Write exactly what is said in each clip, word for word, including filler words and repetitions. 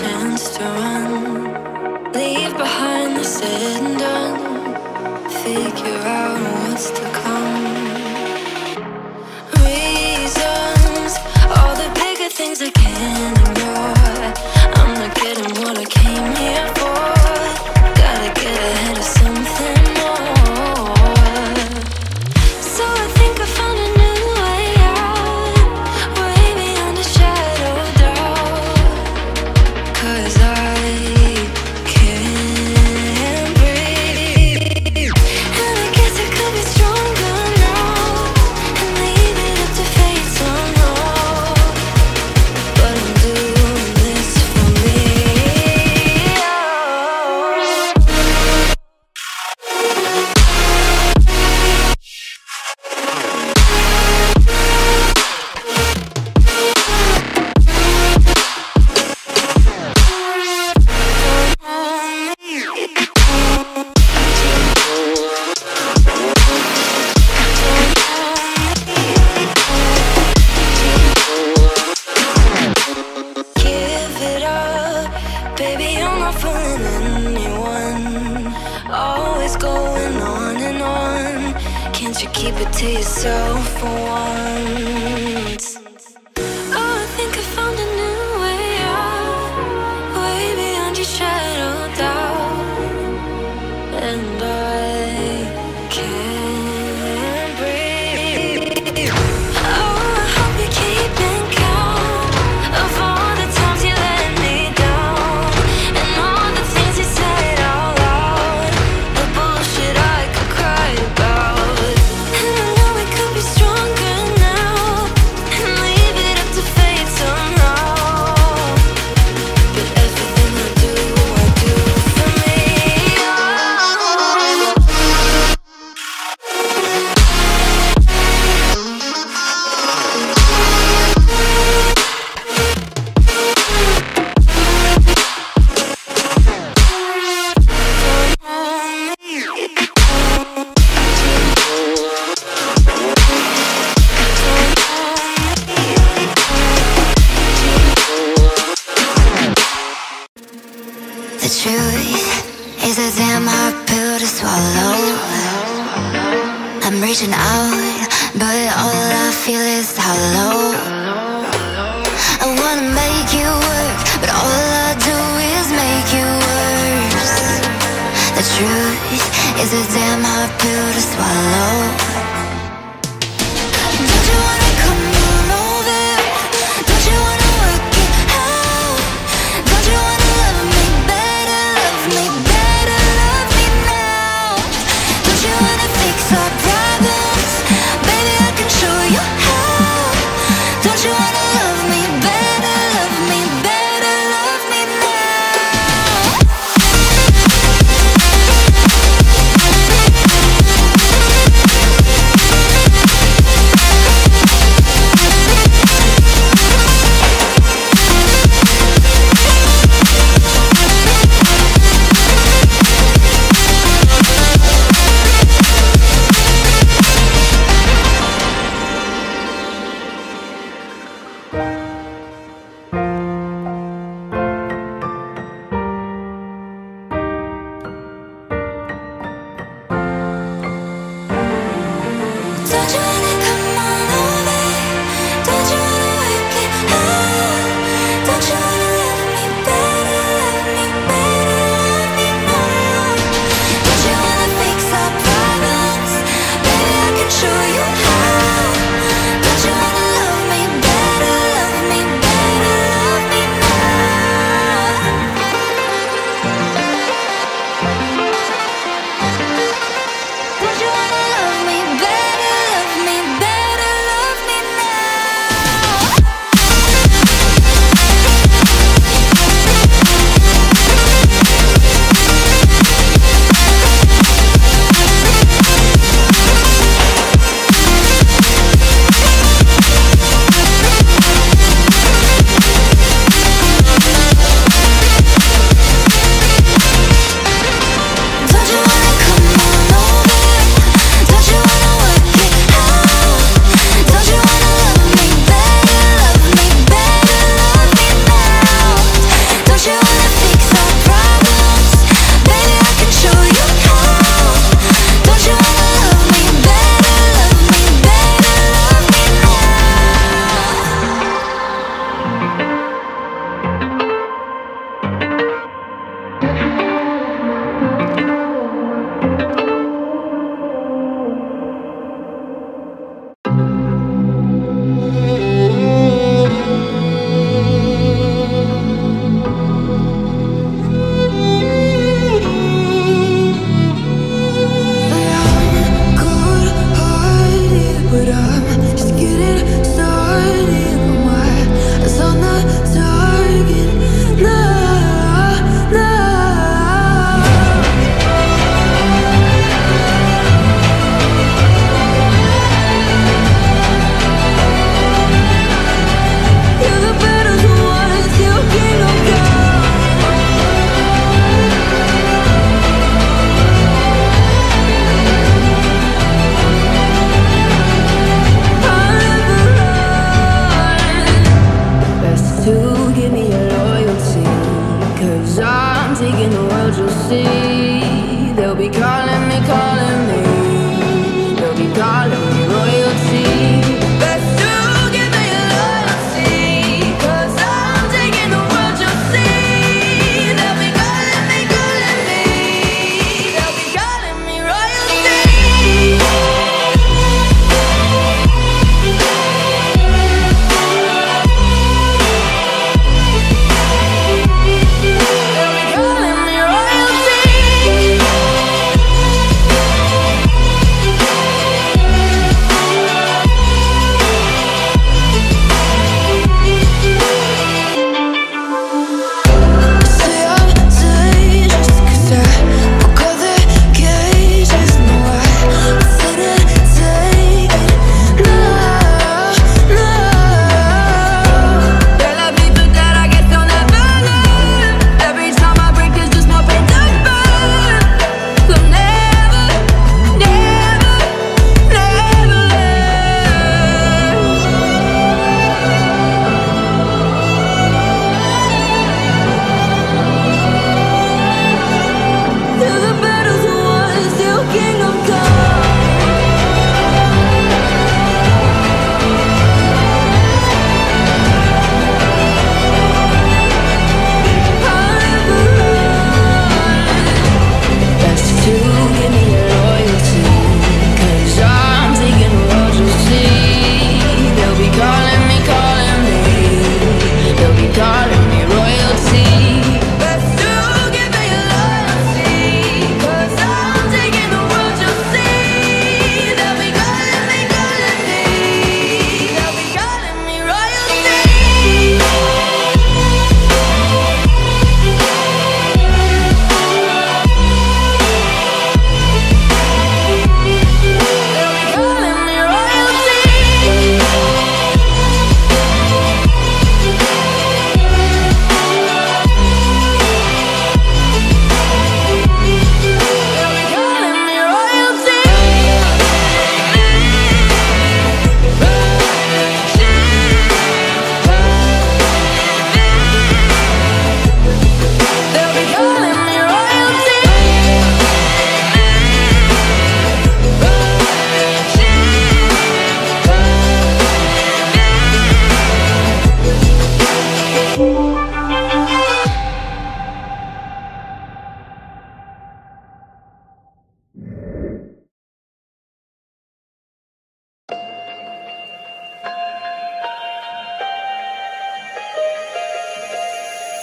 chance to run, leave behind the said and done, figure out what's to come. Reasons, all the bigger things I can't ignore. I'm not getting what I came here for. Gotta get ahead of something more. So I think I found a new way out, way beyond a shadow of doubt. Cause I can't breathe, and I guess I could be stronger now, and leave it up to fate somehow. But I'm doing this for me, oh. Baby, I'm not fooling anyone. Always going on and on. Can't you keep it to yourself for once? Oh, I think I found a new way out, way beyond your shadow of doubt. And I can't. Truth is a damn hard pill to swallow. I'm reaching out, but all I feel is hollow. I wanna make you work, but all I do is make you worse. The truth is a damn hard pill to swallow. Don't you wanna come on over? Don't you wanna work it out? Don't you wanna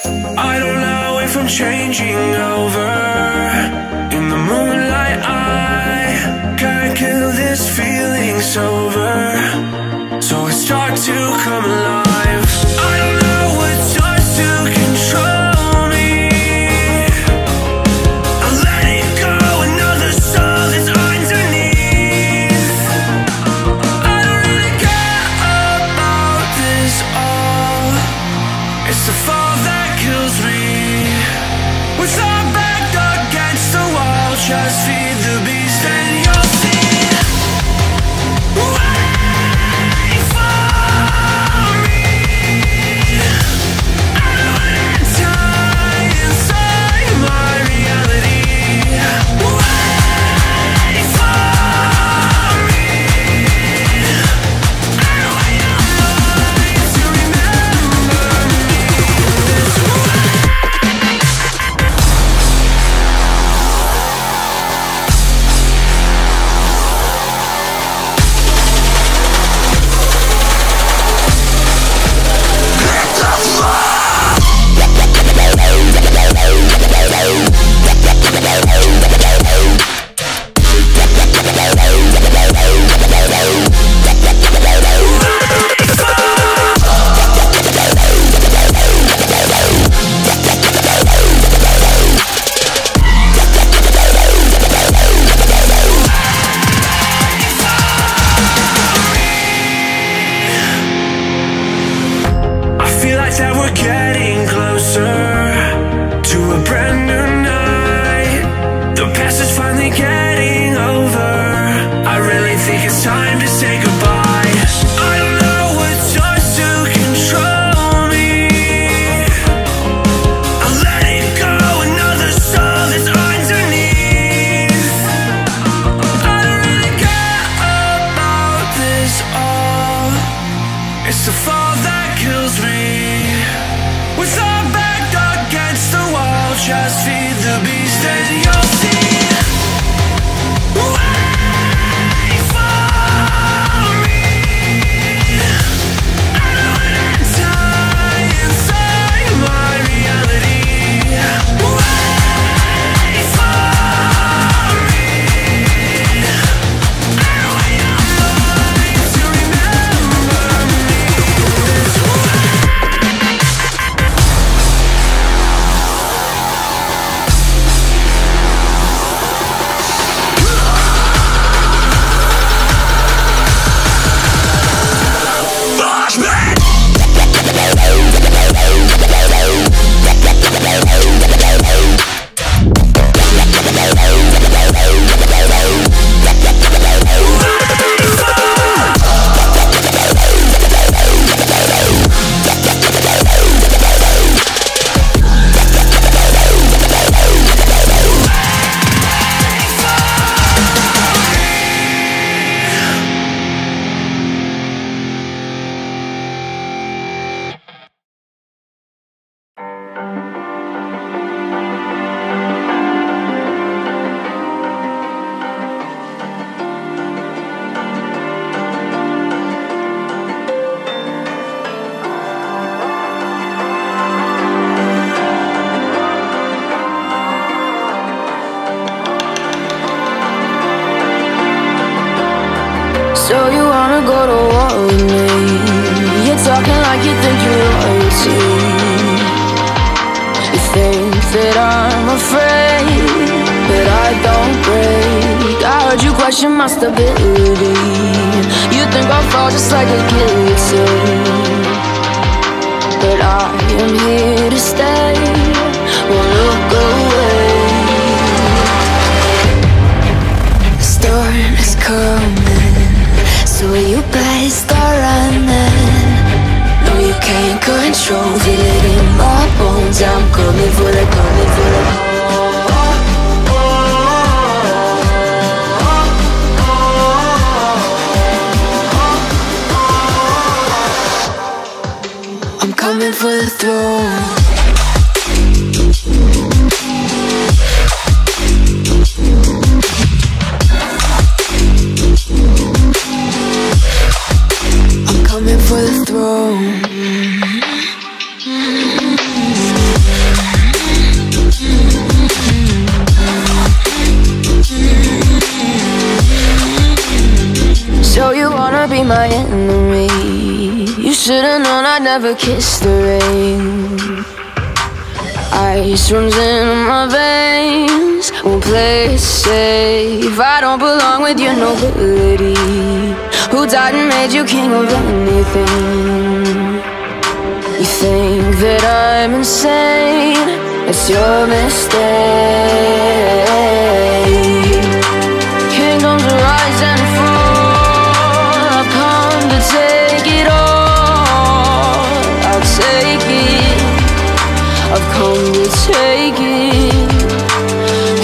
I don't lie away from changing over. In the moonlight I can't kill this feeling sober, so it starts to come alive. I don't know what starts to control. Just feed the beast and you'll see. Wait for me. I don't wanna die inside my reality. Wait for me. I don't want your mind to remember me. Just feed the beast and you'll see. Wait for me. I don't wanna die inside my reality. Wait for me. I don't want your mind to remember me. So you wanna go to war with me? You're talking like you think you're loyalty. You think that I'm afraid, but I don't break. I heard you question my stability. You think I'll fall just like a guillotine, but I am here to stay. Won't look away. The storm is coming, so you better start running. No, you can't control, feel it in my bones. I'm coming for the, coming for the. I'm coming for the throne. For the throne. never kissed the rain. Ice runs in my veins, won't play it safe. I don't belong with your nobility. Who died and made you king of anything? You think that I'm insane, it's your mistake. Kingdoms rise and fall, I've come to take it all. I'll take it, I've come to take it.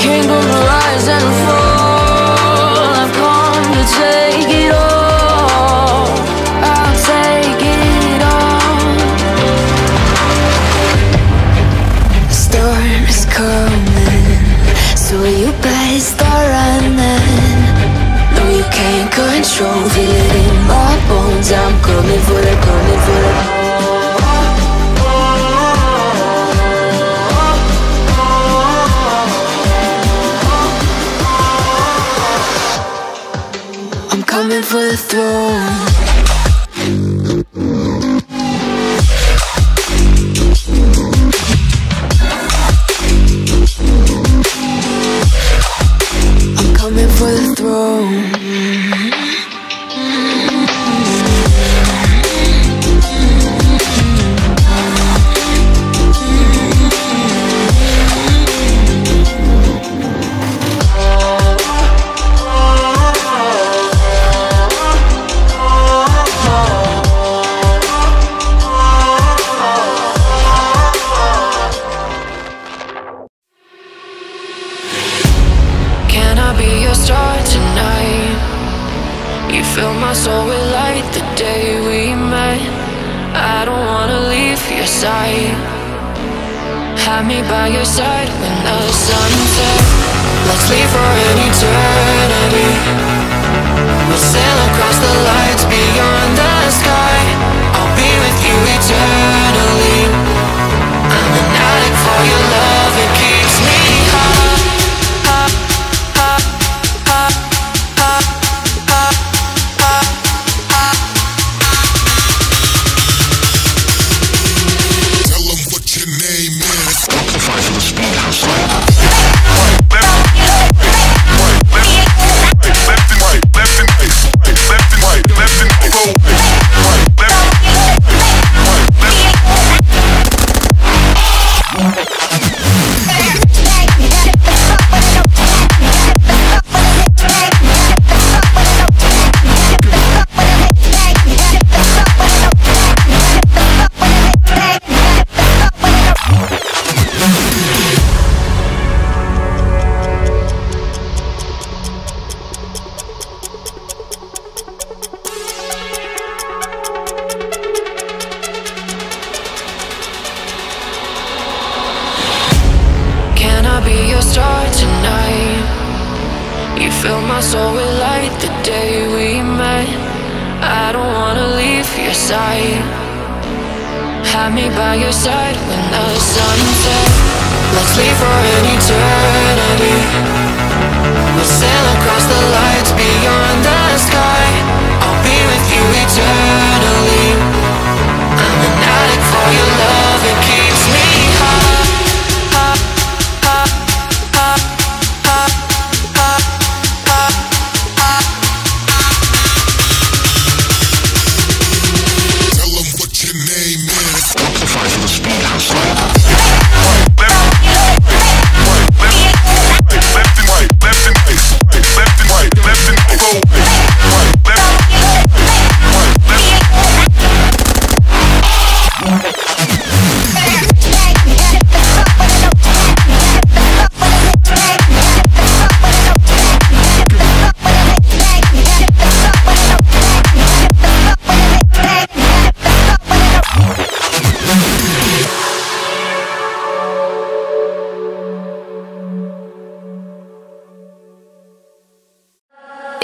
Kingdoms rise and fall, I've come to take it all. Control, feel it in my bones. I'm coming for it, coming for it. I'm coming for the throne. I'm coming for the throne. Have me by your side when the sun sets. Let's leave for an eternity. We'll sail across the lights beyond the sky. I'll be with you eternally. I'm an addict for your love, it keeps me high. Have me by your side when the sun sets. Let's leave for an eternity. We'll sail across the lights beyond the sky. I'll be with you eternally. I'm an addict for your love, it keeps me high.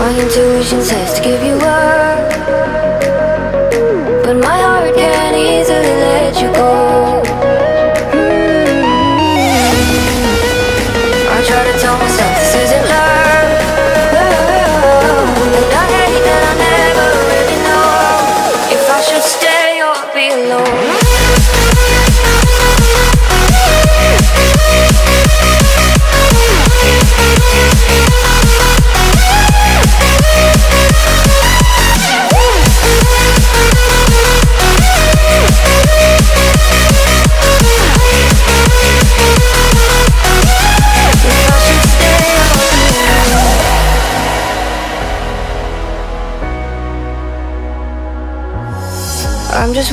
My intuition says to give you up, but my heart can't easily let you go. I try to tell myself this isn't love, and I hate that I never really know if I should stay or be alone. I'm just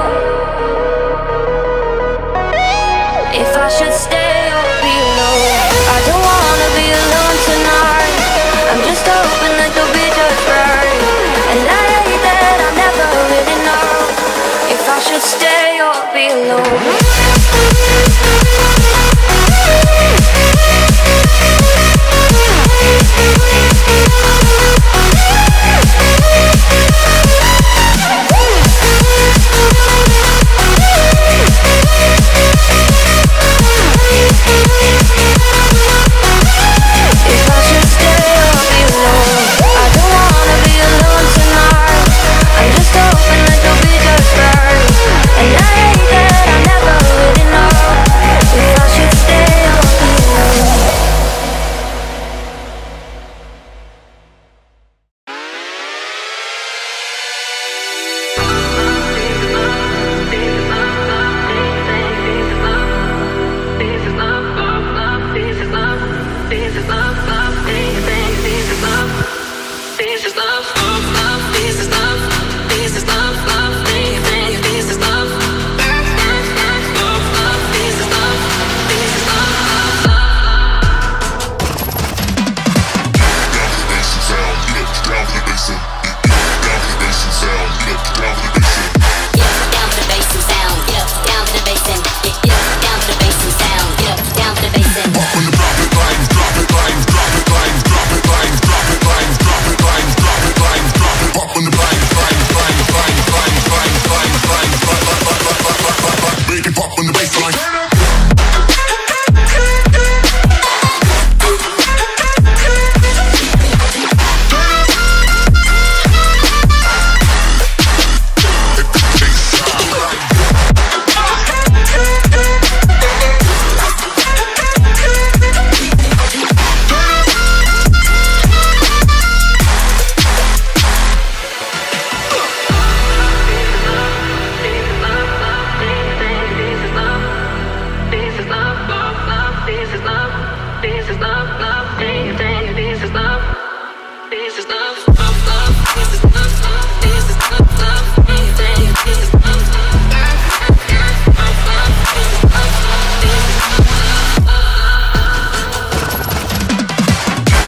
If I should stay or be alone. I don't wanna be alone tonight. I'm just hoping that you'll be just right, and I hate that I never really know if I should stay or be alone.